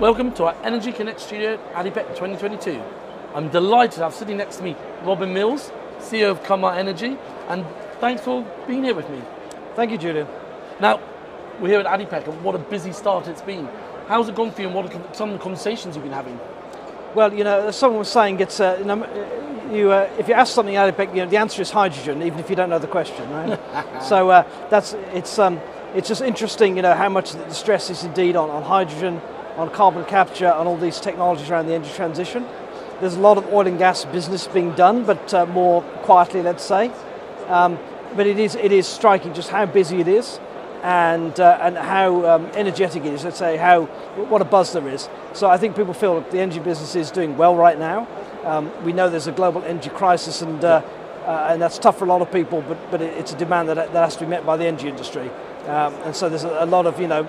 Welcome to our Energy Connect studio at ADIPEC 2022. I'm delighted to have sitting next to me Robin Mills, CEO of Qamar Energy, and thanks for being here with me. Thank you, Julian. Now, we're here at ADIPEC and what a busy start it's been. How's it gone for you and what are some of the conversations you've been having? Well, you know, as someone was saying, it's, if you ask something at ADIPEC, you know, the answer is hydrogen, even if you don't know the question, right? So it's just interesting, you know, how much the stress is indeed on hydrogen, on carbon capture, on all these technologies around the energy transition. There's a lot of oil and gas business being done, but more quietly, let's say. But it is striking just how busy it is, and how energetic it is. Let's say what a buzz there is. So I think people feel that the energy business is doing well right now. We know there's a global energy crisis, and that's tough for a lot of people. But it's a demand that has to be met by the energy industry, and so there's a lot of, you know,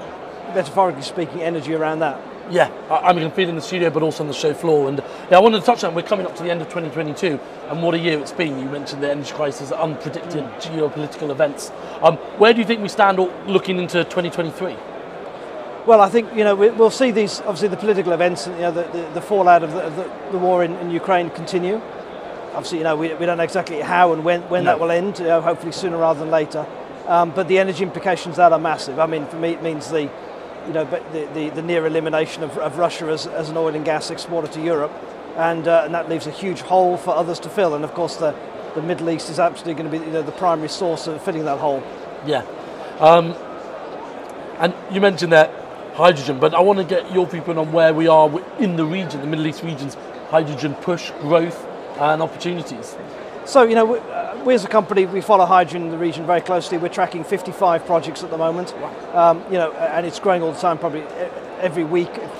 metaphorically speaking, energy around that. Yeah, I'm going to feel in the studio but also on the show floor, and yeah, I wanted to touch on, we're coming up to the end of 2022 and what a year it's been. You mentioned the energy crisis, unpredicted geopolitical events. Where do you think we stand looking into 2023? Well, I think, you know, we'll see these, obviously the political events and, you know, the fallout of the war in Ukraine continue. Obviously, you know, we don't know exactly how and when that will end, you know, hopefully sooner rather than later, but the energy implications that are massive. I mean, for me it means the near elimination of Russia as an oil and gas exporter to Europe, and that leaves a huge hole for others to fill. And of course, the Middle East is absolutely going to be, you know, the primary source of filling that hole. Yeah, and you mentioned that hydrogen, but I want to get your viewpoint on where we are in the region, the Middle East region's hydrogen push, growth, and opportunities. So, you know, we as a company, we follow hydrogen in the region very closely. We're tracking 55 projects at the moment, you know, and it's growing all the time. Probably every week, it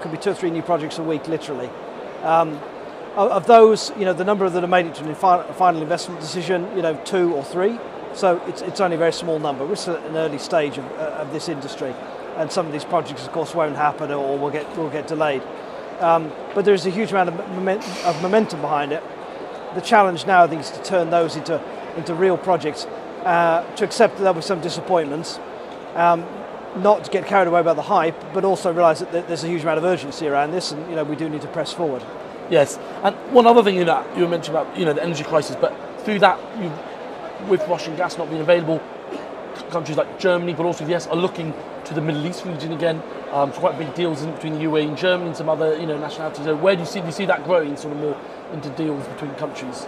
could be 2 or 3 new projects a week, literally. Of those, you know, the number of them have made it to a final investment decision, you know, 2 or 3. So it's only a very small number. We're still at an early stage of this industry, and some of these projects, of course, won't happen or will get delayed. But there is a huge amount of momentum behind it. The challenge now, I think, is to turn those into real projects, to accept that there'll be some disappointments, not to get carried away by the hype, but also realise that there's a huge amount of urgency around this, and, you know, we do need to press forward. Yes, and one other thing, you know, you mentioned about, you know, the energy crisis, but through that, with Russian gas not being available, countries like Germany, but also the US, are looking to the Middle East region again, for quite big deals between the UAE and Germany and some other, you know, nationalities. So where do you see that growing sort of more into deals between countries?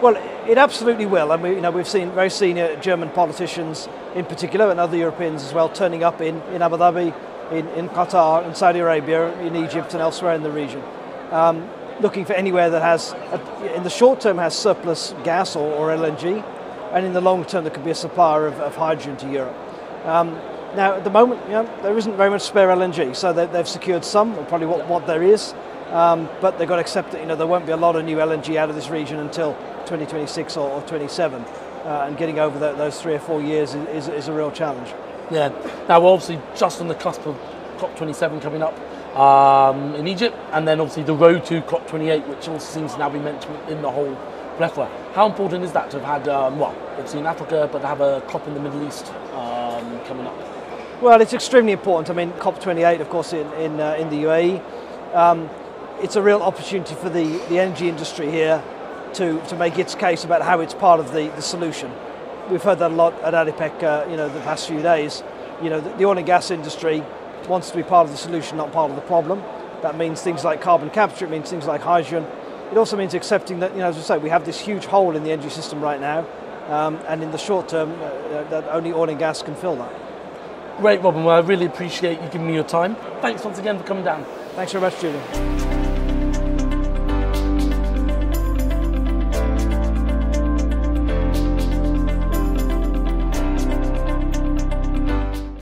Well, it absolutely will. I mean, you know, we've seen very senior German politicians in particular, and other Europeans as well, turning up in Abu Dhabi, in Qatar, in Saudi Arabia, in Egypt and elsewhere in the region, looking for anywhere that has, in the short term, has surplus gas or LNG, and in the long term that could be a supplier of hydrogen to Europe. Now at the moment, you know, there isn't very much spare LNG, so they've secured some, or probably what there is, but they've got to accept that, you know, there won't be a lot of new LNG out of this region until 2026 or 27, and getting over those 3 or 4 years is a real challenge. Yeah, now we're obviously just on the cusp of COP27 coming up in Egypt, and then obviously the road to COP28, which also seems to now be mentioned in the whole plethora. How important is that to have had, well, obviously in Africa, but to have a COP in the Middle East coming up? Well, it's extremely important. I mean, COP28, of course, in the UAE. It's a real opportunity for the energy industry here to make its case about how it's part of the solution. We've heard that a lot at ADIPEC, you know, the past few days. You know, the oil and gas industry wants to be part of the solution, not part of the problem. That means things like carbon capture, it means things like hydrogen. It also means accepting that, you know, as we say, we have this huge hole in the energy system right now, and in the short term, that only oil and gas can fill that. Great, Robin. Well, I really appreciate you giving me your time. Thanks once again for coming down. Thanks very much, Julian.